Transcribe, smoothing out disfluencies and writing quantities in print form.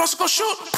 Let's go shoot.